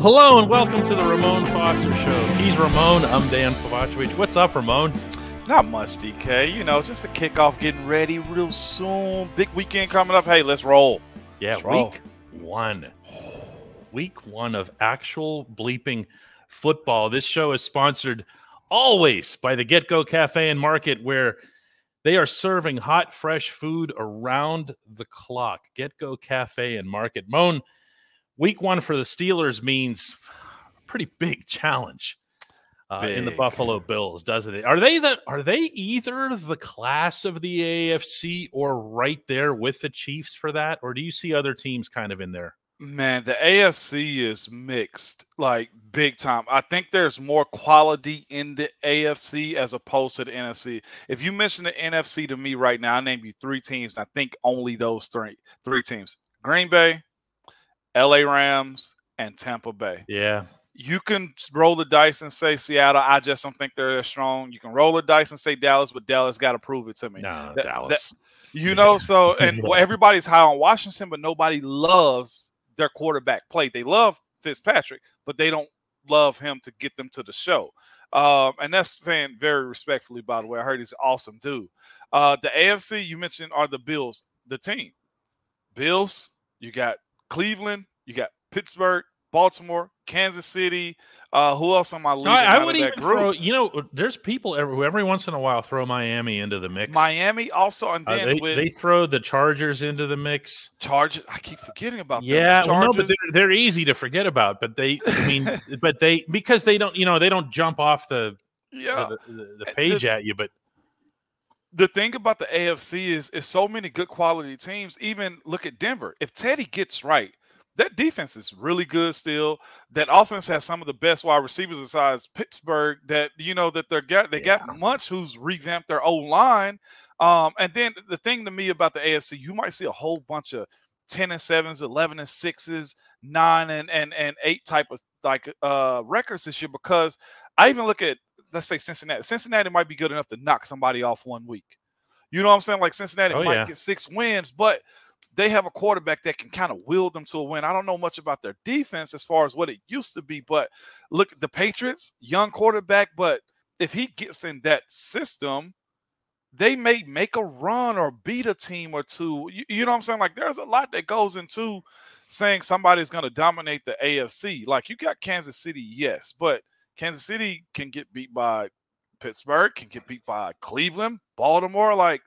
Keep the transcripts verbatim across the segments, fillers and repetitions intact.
Hello and welcome to the Ramon Foster Show. He's Ramon. I'm Dan Kovacevic. What's up, Ramon? Not much, D K. You know, just a kickoff, getting ready real soon. Big weekend coming up. Hey, let's roll. Yeah, let's roll. Week one. Week one of actual bleeping football. This show is sponsored always by the GetGo Cafe and Market, where they are serving hot, fresh food around the clock. GetGo Cafe and Market. Moan, week one for the Steelers means a pretty big challenge. Uh, Big. In the Buffalo Bills, doesn't it? Are they the are they either the class of the A F C or right there with the Chiefs for that? Or do you see other teams kind of in there? Man, the A F C is mixed, like big time. I think there's more quality in the A F C as opposed to the N F C. If you mention the N F C to me right now, I name you three teams. I think only those three three teams: Green Bay, L A Rams, and Tampa Bay. Yeah. You can roll the dice and say Seattle. I just don't think they're as strong. You can roll the dice and say Dallas, but Dallas got to prove it to me. No, that, Dallas. That, you yeah. know, so and well, everybody's high on Washington, but nobody loves their quarterback play. They love Fitzpatrick, but they don't love him to get them to the show. Um, and that's saying very respectfully, by the way. I heard he's an awesome dude. Uh, the A F C you mentioned are the Bills, the team. Bills, you got Cleveland, you got Pittsburgh, Baltimore, Kansas City. Uh, who else am I leaving? No, I, I would even group? throw, you know, there's people every, who every once in a while throw Miami into the mix. Miami also, and then uh, they, with, they throw the Chargers into the mix. Chargers, I keep forgetting about them. Yeah, the well, no, but they're, they're easy to forget about. But they, I mean, but they because they don't, you know, they don't jump off the yeah uh, the, the, the page the, at you, but. The thing about the A F C is, is so many good quality teams. Even look at Denver. If Teddy gets right, that defense is really good still. That offense has some of the best wide receivers besides Pittsburgh. That you know that they're got they yeah. got Munch, who's revamped their old line. Um, and then the thing to me about the A F C, you might see a whole bunch of ten and sevens, eleven and sixes, nine and and and eight type of like uh, records this year, because I even look at, let's say, Cincinnati. Cincinnati might be good enough to knock somebody off one week. You know what I'm saying? Like Cincinnati oh, might yeah. get six wins, but they have a quarterback that can kind of will them to a win. I don't know much about their defense as far as what it used to be, but look, the Patriots, young quarterback, but if he gets in that system, they may make a run or beat a team or two. You, you know what I'm saying? Like, there's a lot that goes into saying somebody's going to dominate the A F C. Like, you got Kansas City, yes, but Kansas City can get beat by Pittsburgh, can get beat by Cleveland, Baltimore, like,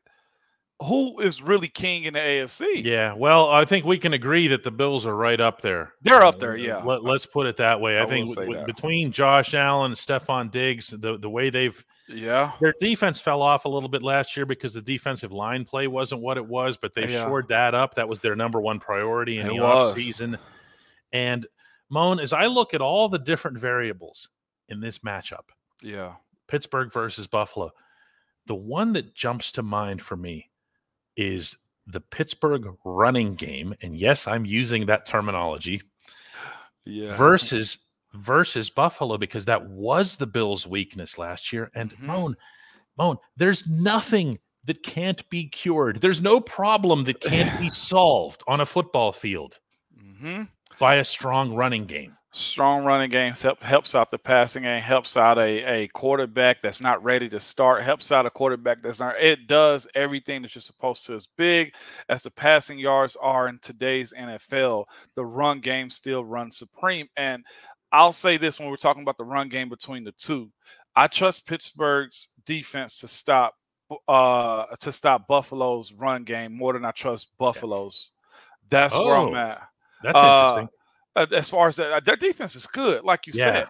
who is really king in the A F C? Yeah, well, I think we can agree that the Bills are right up there. They're up there, yeah. Let, let's put it that way. I, I think between Josh Allen and Stephon Diggs, the, the way they've – yeah, their defense fell off a little bit last year because the defensive line play wasn't what it was, but they've yeah. shored that up. That was their number one priority in it the was. offseason. And, Moan, as I look at all the different variables in this matchup, yeah, Pittsburgh versus Buffalo, the one that jumps to mind for me is the Pittsburgh running game, and yes, I'm using that terminology, yeah. versus versus Buffalo, because that was the Bills' weakness last year. And mm-hmm. Moan, Moan, there's nothing that can't be cured. There's no problem that can't be solved on a football field mm-hmm. by a strong running game. Strong running game help, helps out the passing game, helps out a, a quarterback that's not ready to start, helps out a quarterback that's not – it does everything that you're supposed to. As big as the passing yards are in today's N F L, the run game still runs supreme. And I'll say this when we're talking about the run game between the two. I trust Pittsburgh's defense to stop uh, to stop Buffalo's run game more than I trust Buffalo's. That's oh, where I'm at. That's uh, interesting. As far as that, their defense is good, like you yeah. said.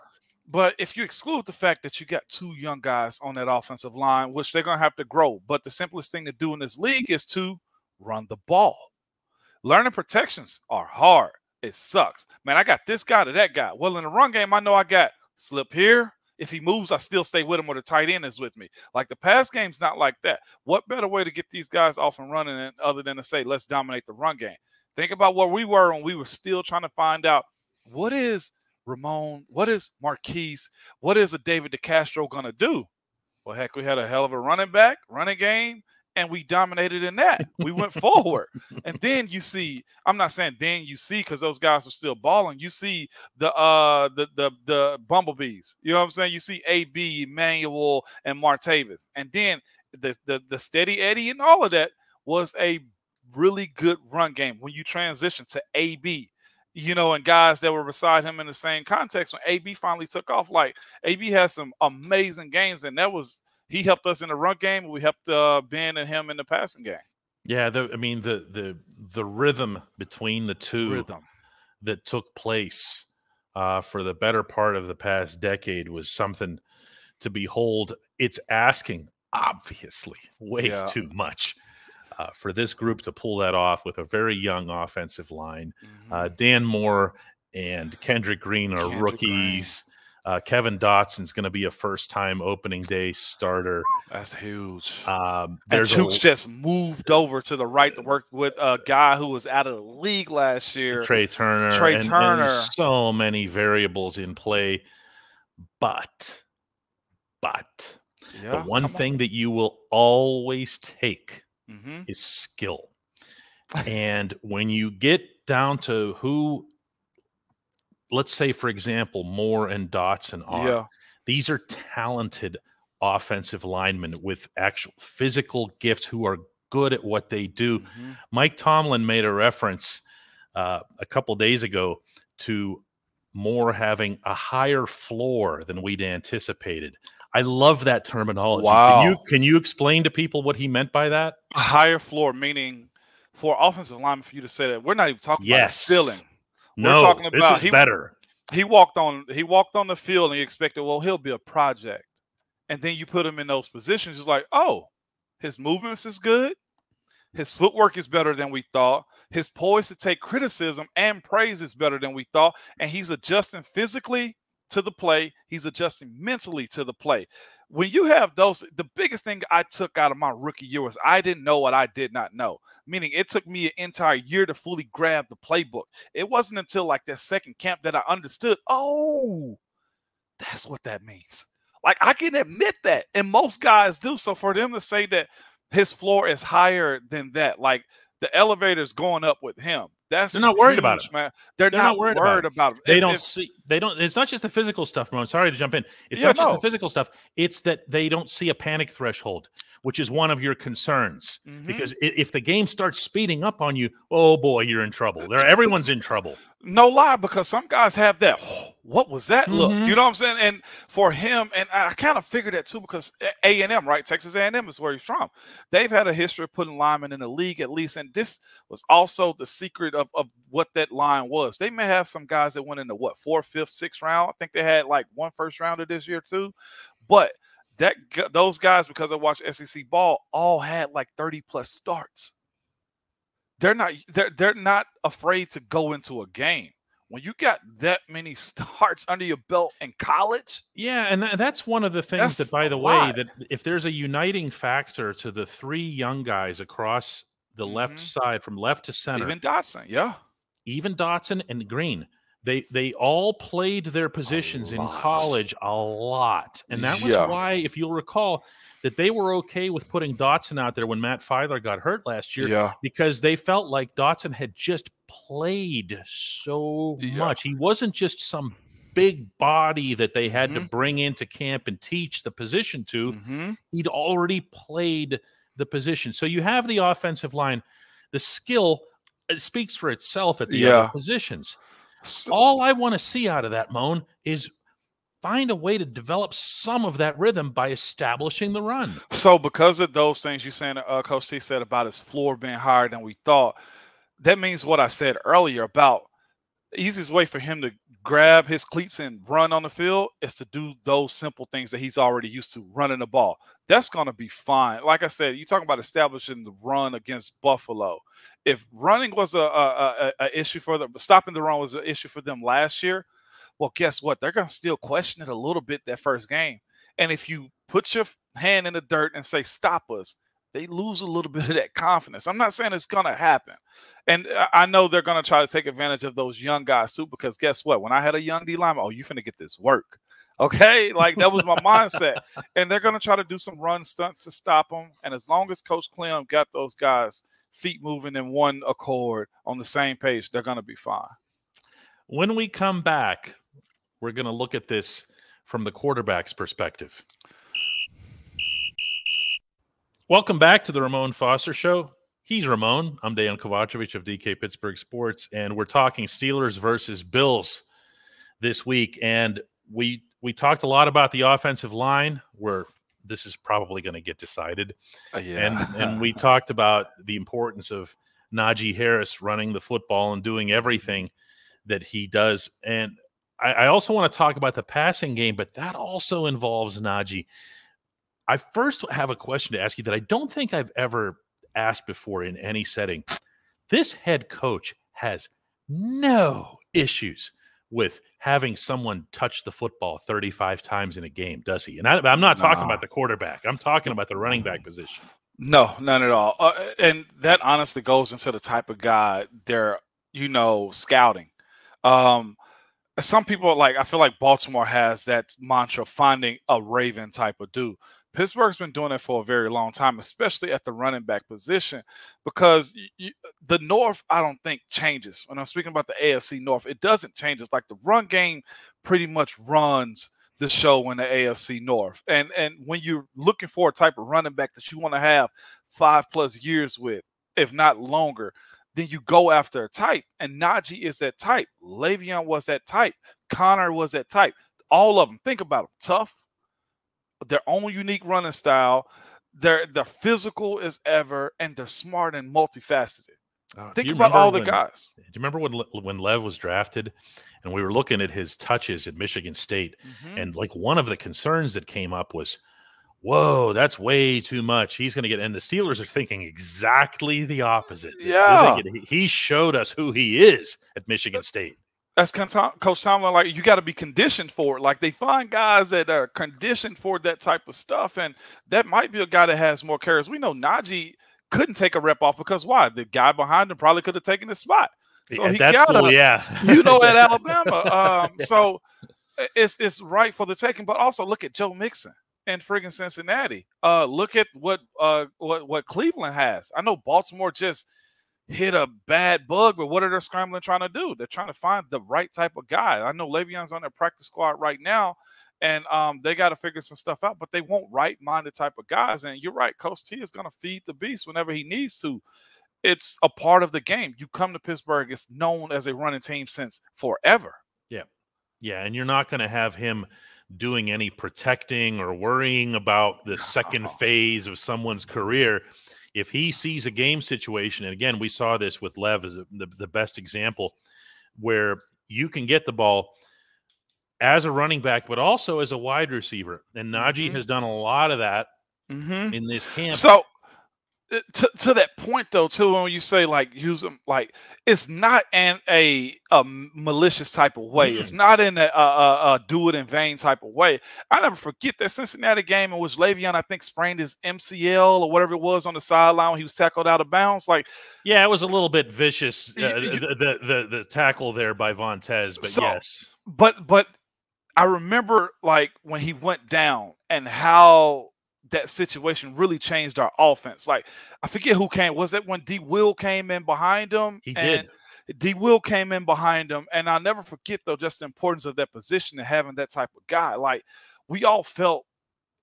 But if you exclude the fact that you got two young guys on that offensive line, which they're going to have to grow. But the simplest thing to do in this league is to run the ball. Learning protections are hard. It sucks. Man, I got this guy to that guy. Well, in the run game, I know I got slip here. If he moves, I still stay with him, or the tight end is with me. Like, the pass game's not like that. What better way to get these guys off and running other than to say, let's dominate the run game? Think about where we were when we were still trying to find out, what is Ramon, what is Marquise, what is a David DeCastro going to do? Well, heck, we had a hell of a running back, running game, and we dominated in that. We went forward. And then you see, I'm not saying then you see, because those guys were still balling. You see the uh the the the bumblebees. You know what I'm saying? You see A B, Emmanuel, and Martavis. And then the the the steady Eddie and all of that was a really good run game when you transition to A B. You know, and guys that were beside him in the same context when A B finally took off. Like, A B has some amazing games, and that was he helped us in the run game. We helped uh, Ben and him in the passing game. Yeah, the, I mean the the the rhythm between the two rhythm. that took place uh, for the better part of the past decade was something to behold. It's asking obviously way yeah. too much. Uh, for this group to pull that off with a very young offensive line. Mm-hmm. uh, Dan Moore and Kendrick Green are Kendrick rookies. Green. Uh, Kevin Dotson's going to be a first-time opening day starter. That's huge. Um, there's and Chooks just moved over to the right to work with a guy who was out of the league last year. Trey Turner. Trey and, Turner. And so many variables in play. But, but, yeah, the one thing on. that you will always take Mm-hmm. is skill. And when you get down to who, let's say, for example, Moore and Dotson are, yeah. these are talented offensive linemen with actual physical gifts who are good at what they do. Mm-hmm. Mike Tomlin made a reference uh, a couple days ago to Moore having a higher floor than we'd anticipated. I love that terminology. Wow. Can you, can you explain to people what he meant by that? A higher floor, meaning for offensive lineman, for you to say that, we're not even talking yes. about a ceiling. No, we're talking about, this is he, better. He walked on He walked on the field and he expected, well, he'll be a project. And then you put him in those positions. It's like, oh, his movements is good. His footwork is better than we thought. His poise to take criticism and praise is better than we thought. And he's adjusting physically to the play. He's adjusting mentally to the play. When you have those, the biggest thing I took out of my rookie year was I didn't know what I did not know, meaning it took me an entire year to fully grab the playbook. It wasn't until like that second camp that I understood, oh, that's what that means. Like, I can admit that, and most guys do. So for them to say that his floor is higher than that, like the elevator's going up with him. That's they're not huge, worried about it, man. They're, they're not, not worried, worried about it. About it. They if, don't if, see. They don't. It's not just the physical stuff, Ramon. Sorry to jump in. It's yeah, not just no. the physical stuff. It's that they don't see a panic threshold, which is one of your concerns. Mm-hmm. Because if the game starts speeding up on you, oh boy, you're in trouble. There, everyone's in trouble. No lie, because some guys have that. Oh, what was that look? Mm-hmm. You know what I'm saying? And for him, and I kind of figured that too, because A and M, right? Texas A and M is where he's from. They've had a history of putting linemen in the league, at least. And this was also the secret of, of what that line was. They may have some guys that went into what, fourth, fifth, sixth round. I think they had like one first rounder this year too. But that those guys, because I watched S E C ball, all had like thirty plus starts. They're not they're, they're not afraid to go into a game. When you got that many starts under your belt in college. Yeah, and th that's one of the things that, by the way, that if there's a uniting factor to the three young guys across the mm-hmm. left side from left to center. Even Dotson, yeah. Even Dotson and Green. They they all played their positions in college a lot. And that was yeah. why, if you'll recall, that they were okay with putting Dotson out there when Matt Filer got hurt last year yeah. because they felt like Dotson had just played so yeah. much. He wasn't just some big body that they had mm-hmm. to bring into camp and teach the position to. Mm-hmm. He'd already played the position. So you have the offensive line. The skill speaks for itself at the yeah. other positions. So, all I want to see out of that, Moan, is find a way to develop some of that rhythm by establishing the run. So because of those things you're saying, uh, Coach T said about his floor being higher than we thought, that means what I said earlier about the easiest way for him to grab his cleats and run on the field is to do those simple things that he's already used to, running the ball. That's going to be fine. Like I said, you're talking about establishing the run against Buffalo. If running was a, a, a, a issue for them, stopping the run was an issue for them last year, well, guess what? They're going to still question it a little bit that first game. And if you put your hand in the dirt and say, stop us, they lose a little bit of that confidence. I'm not saying it's going to happen. And I know they're going to try to take advantage of those young guys too, because guess what? When I had a young D lineman, oh, you're finna get this work. Okay, like that was my mindset. And they're going to try to do some run stunts to stop them. And as long as Coach Clem got those guys feet moving in one accord on the same page, they're going to be fine. When we come back, we're going to look at this from the quarterback's perspective. Welcome back to the Ramon Foster Show. He's Ramon. I'm Dan Kovacevic of D K Pittsburgh Sports, and we're talking Steelers versus Bills this week. And we we talked a lot about the offensive line, where this is probably going to get decided. Uh, yeah. And and we talked about the importance of Najee Harris running the football and doing everything that he does. And I, I also want to talk about the passing game, but that also involves Najee. I first have a question to ask you that I don't think I've ever asked before in any setting. This head coach has no issues with having someone touch the football thirty-five times in a game, does he? And I, I'm not talking no. about the quarterback. I'm talking about the running back position. No, none at all. Uh, and that honestly goes into the type of guy they're, you know, scouting. Um, some people, like, I feel like Baltimore has that mantra, finding a Raven type of dude. Pittsburgh's been doing that for a very long time, especially at the running back position, because you, the North, I don't think, changes. When I'm speaking about the A F C North, it doesn't change. It's like the run game pretty much runs the show in the A F C North. And, and when you're looking for a type of running back that you want to have five-plus years with, if not longer, then you go after a type. And Najee is that type. Le'Veon was that type. Connor was that type. All of them. Think about them. Tough. Their own unique running style, they're the physical as ever, and they're smart and multifaceted. Uh, Think about all the when, guys. Do you remember when when Lev was drafted, and we were looking at his touches at Michigan State, mm-hmm. and like one of the concerns that came up was, "Whoa, that's way too much. He's going to get." And the Steelers are thinking exactly the opposite. Yeah, thinking, he showed us who he is at Michigan State. That's Coach Tomlin. Like, you got to be conditioned for it. Like, they find guys that are conditioned for that type of stuff, and that might be a guy that has more carries. We know Najee couldn't take a rep off because why? The guy behind him probably could have taken his spot. So yeah, he got cool, yeah. You know, at Alabama. Um, so it's it's right for the taking. But also look at Joe Mixon and friggin' Cincinnati. Uh, look at what uh what what Cleveland has. I know Baltimore just hit a bad bug, but what are they scrambling trying to do? They're trying to find the right type of guy. I know Le'Veon's on their practice squad right now, and um, they got to figure some stuff out, but they want right-minded type of guys. And you're right, Coach T is going to feed the beast whenever he needs to. It's a part of the game. You come to Pittsburgh, it's known as a running team since forever. Yeah, yeah, and you're not going to have him doing any protecting or worrying about the second oh. phase of someone's career. If he sees a game situation, and again, we saw this with Lev as the, the best example, where you can get the ball as a running back, but also as a wide receiver. And Najee mm-hmm. has done a lot of that mm-hmm. in this camp. So to, to that point, though, too, when you say, like, use them, like, it's not in a, a malicious type of way. Mm-hmm. It's not in a, a, a, a do-it-in-vain type of way. I never forget that Cincinnati game in which Le'Veon, I think, sprained his M C L or whatever it was on the sideline when he was tackled out of bounds. Like, yeah, it was a little bit vicious, you, uh, you, the, the, the tackle there by Vontaze, but so, yes. But, but I remember, like, when he went down and how – that situation really changed our offense. Like, I forget who came. Was it when D. Will came in behind him? He did. D. Will came in behind him. And I'll never forget, though, just the importance of that position and having that type of guy. Like, we all felt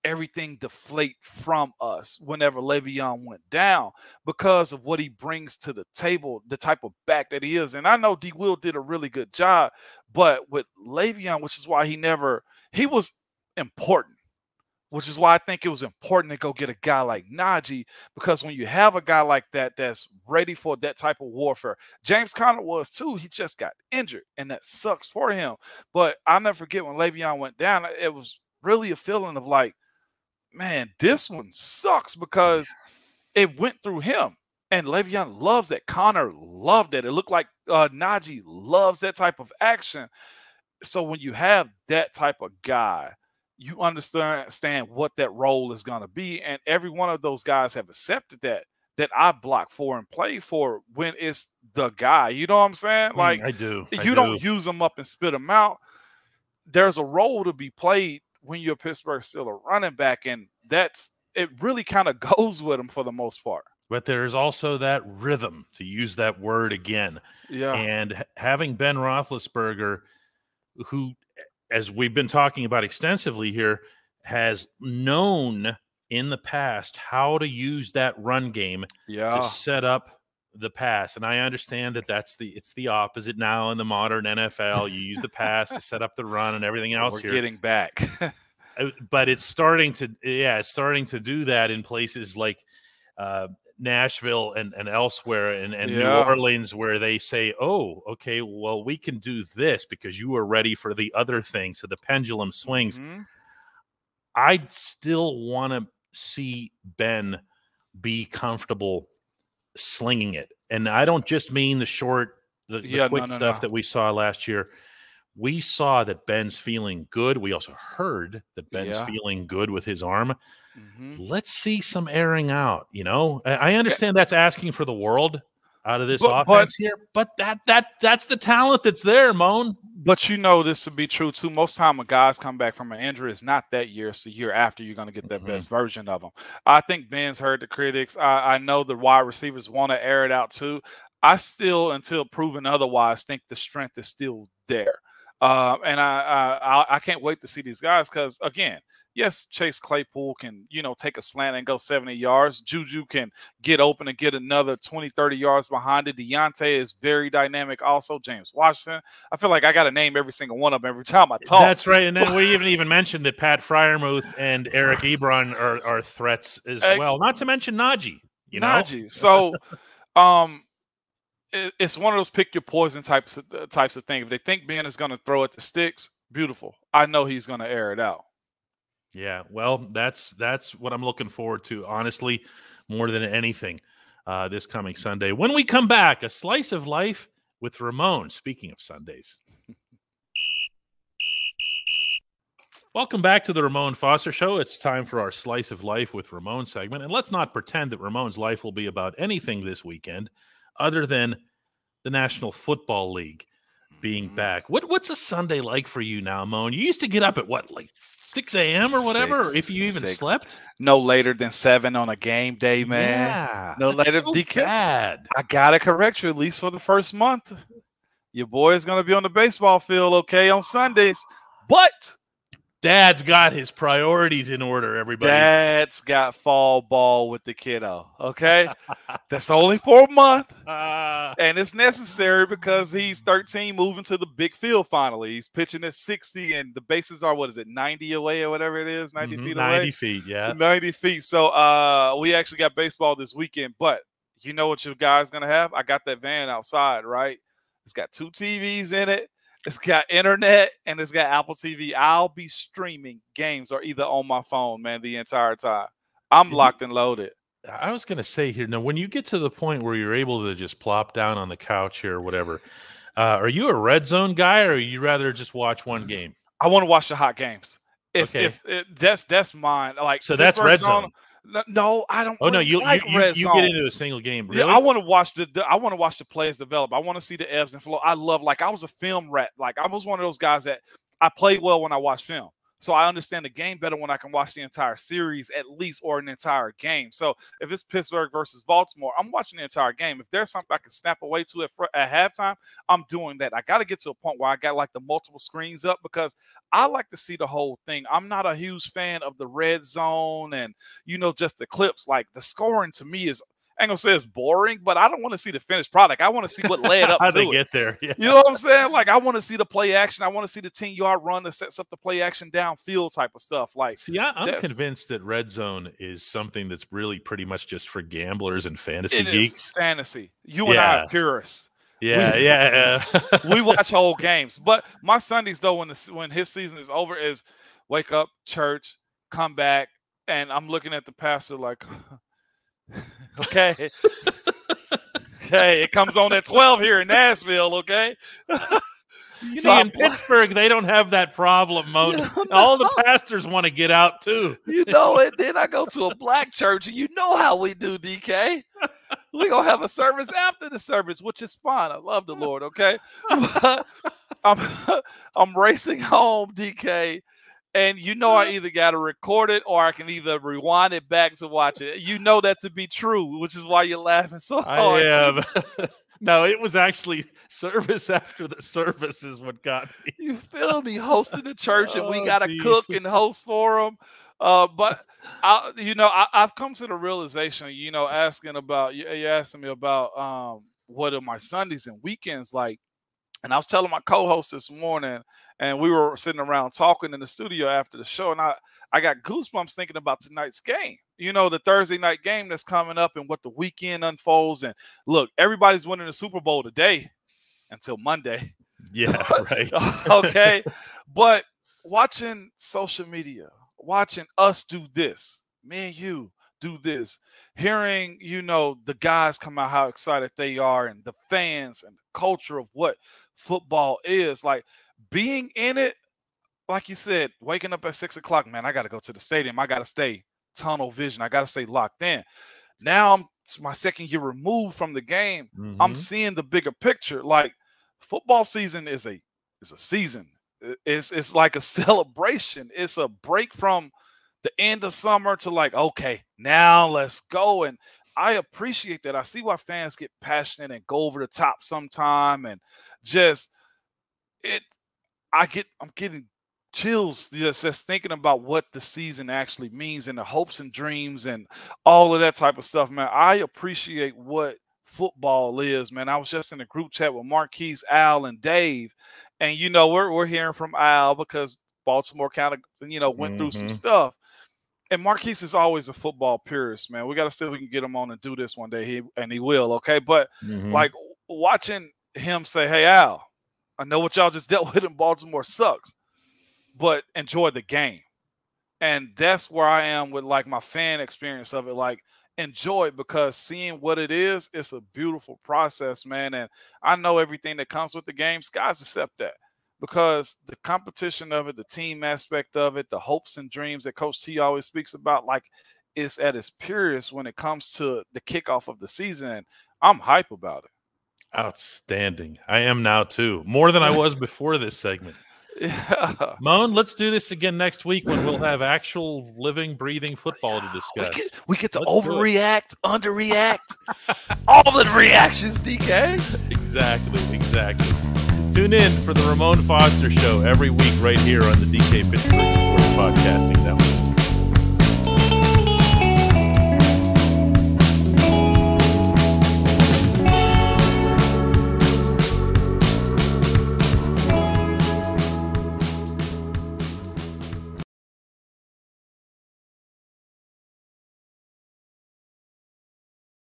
everything deflate from us whenever Le'Veon went down because of what he brings to the table, the type of back that he is. And I know D. Will did a really good job, but with Le'Veon, which is why he never – he was important. Which is why I think it was important to go get a guy like Najee, because when you have a guy like that that's ready for that type of warfare, James Conner was too. He just got injured, and that sucks for him. But I'll never forget when Le'Veon went down, it was really a feeling of like, man, this one sucks because it went through him. And Le'Veon loves that. Conner loved it. It looked like uh, Najee loves that type of action. So when you have that type of guy, you understand what that role is going to be. And every one of those guys have accepted that, that I block for and play for when it's the guy. You know what I'm saying? Like, I do. I you do. don't use them up and spit them out. there's a role to be played when you're Pittsburgh still a running back, and that's it really kind of goes with them for the most part. But there's also that rhythm, to use that word again. Yeah. And having Ben Roethlisberger, who, as we've been talking about extensively here, has known in the past how to use that run game yeah. to set up the pass. And I understand that that's the it's the opposite now in the modern N F L. You use the pass to set up the run and everything else. We're here. Getting back. But it's starting to yeah, it's starting to do that in places like uh Nashville and, and elsewhere and, and yeah. New Orleans, where they say, oh, okay, well, we can do this because you were ready for the other thing. So the pendulum swings. Mm-hmm. I'd still want to see Ben be comfortable slinging it. And I don't just mean the short, the, the yeah, quick no, no, stuff no. that we saw last year. We saw that Ben's feeling good. We also heard that Ben's yeah. feeling good with his arm. Mm-hmm. Let's see some airing out, you know? I understand that's asking for the world out of this but, offense but, here, but that that that's the talent that's there, Moan. But you know this to be true, too. Most time when guys come back from an injury, it's not that year. It's the year after you're going to get that mm-hmm. best version of them. I think Ben's heard the critics. I, I know the wide receivers want to air it out, too. I still, until proven otherwise, think the strength is still there. Uh, and I, I I can't wait to see these guys because, again, yes, Chase Claypool can, you know, take a slant and go seventy yards. Juju can get open and get another twenty, thirty yards behind it. Deontay is very dynamic also. James Washington. I feel like I got to name every single one of them every time I talk. That's right. And then we even even mentioned that Pat Freiermuth and Eric Ebron are, are threats as hey, well. Not to mention Najee. You know? Najee. So, um, it, it's one of those pick your poison types of, uh, types of things. If they think Ben is going to throw at the sticks, beautiful. I know he's going to air it out. Yeah, well, that's that's what I'm looking forward to, honestly, more than anything uh, this coming Sunday. When we come back, a slice of life with Ramon, speaking of Sundays. Welcome back to the Ramon Foster Show. It's time for our Slice of Life with Ramon segment. And let's not pretend that Ramon's life will be about anything this weekend other than the National Football League being back. What what's a Sunday like for you now, Moan? You used to get up at what, like six a m or whatever, six, if you even six. slept? No later than seven on a game day, man. Yeah, no later so bad. I gotta correct you, at least for the first month. Your boy is gonna be on the baseball field, okay, on Sundays. But Dad's got his priorities in order, everybody. Dad's got fall ball with the kiddo, okay? That's only for a month, uh, and it's necessary because he's thirteen moving to the big field finally. He's pitching at sixty, and the bases are, what is it, ninety away or whatever it is, ninety mm-hmm, feet away? ninety feet, yeah. ninety feet. So uh, we actually got baseball this weekend, but you know what your guy's going to have? I got that van outside, right? It's got two T Vs in it. It's got internet, and it's got Apple T V. I'll be streaming games or either on my phone, man, the entire time. I'm locked and loaded. I was going to say here, now, when you get to the point where you're able to just plop down on the couch here or whatever, uh, are you a red zone guy, or you rather just watch one game? I want to watch the hot games. If, okay. if, if that's that's mine. Like, so that's red zone. zone. No, I don't. Oh really no, you like you, red you, you get into a single game. Really? Yeah, I want to watch the, the I want to watch the players develop. I want to see the ebbs and flow. I love like I was a film rat. Like I was one of those guys that I played well when I watched film, so I understand the game better when I can watch the entire series at least or an entire game. So if it's Pittsburgh versus Baltimore, I'm watching the entire game. If there's something I can snap away to at, at halftime, I'm doing that. I got to get to a point where I got like the multiple screens up because I like to see the whole thing. I'm not a huge fan of the red zone and, you know, just the clips. Like the scoring to me is, I ain't gonna say it's boring, but I don't want to see the finished product. I want to see what led up to it. How they get there. Yeah. You know what I'm saying? Like, I want to see the play action. I want to see the ten-yard run that sets up the play action downfield type of stuff. Like, see, I, I'm convinced that red zone is something that's really pretty much just for gamblers and fantasy it geeks. Is fantasy. You yeah. and I are purists. Yeah, we, yeah. Uh. We watch whole games. But my Sundays, though, when the when his season is over, is wake up, church, come back, and I'm looking at the pastor like. Okay. Okay, it comes on at twelve here in Nashville, okay? You so know, in Pittsburgh, they don't have that problem, Mo. You know, all the pastors want to get out, too. You know it. Then I go to a black church, and you know how we do, D K. We're going to have a service after the service, which is fine. I love the Lord, okay? But I'm I'm racing home, D K, and you know I either got to record it or I can either rewind it back to watch it. You know that to be true, which is why you're laughing so hard. I am. No, it was actually service after the service is what got me. You feel me? Hosting the church, and we got to cook and host for them. Uh, but, I, you know, I, I've come to the realization, you know, asking about – you're asking me about um, what are my Sundays and weekends like. And I was telling my co-host this morning, and we were sitting around talking in the studio after the show, and I, I got goosebumps thinking about tonight's game. You know, the Thursday night game that's coming up and what the weekend unfolds. And look, everybody's winning the Super Bowl today until Monday. Yeah, right. Okay. But watching social media, watching us do this, me and you do this, hearing, you know, the guys come out, how excited they are, and the fans and the culture of what football is, like being in it, like you said, waking up at six o'clock, man, I got to go to the stadium. I got to stay tunnel vision. I got to stay locked in. Now I'm it's my second year removed from the game. Mm-hmm. I'm seeing the bigger picture. Like football season is a, is a season. It's, it's like a celebration. It's a break from the end of summer to like, okay, now let's go. And I appreciate that. I see why fans get passionate and go over the top sometime, and just it, I get, I'm getting chills just, just thinking about what the season actually means and the hopes and dreams and all of that type of stuff, man. I appreciate what football is, man. I was just in a group chat with Marquise, Al, and Dave, and, you know, we're, we're hearing from Al because Baltimore kind of, you know, went mm-hmm. through some stuff. And Marquise is always a football purist, man. We got to see if we can get him on and do this one day, he, and he will, okay? But, mm-hmm. like, watching him say, hey, Al, I know what y'all just dealt with in Baltimore sucks, but enjoy the game. And that's where I am with, like, my fan experience of it. Like, enjoy it, because seeing what it is, it's a beautiful process, man. And I know everything that comes with the game. Guys accept that. Because the competition of it, the team aspect of it, the hopes and dreams that Coach T always speaks about, like, it's at its purest when it comes to the kickoff of the season. And I'm hype about it. Outstanding. I am now, too. More than I was before this segment. Yeah. Moan, let's do this again next week when we'll have actual living, breathing football to discuss. We get, we get to let's overreact, underreact, all the reactions, D K. Exactly, exactly. Tune in for the Ramon Foster Show every week right here on the D K Pittsburgh Sports Podcasting Network.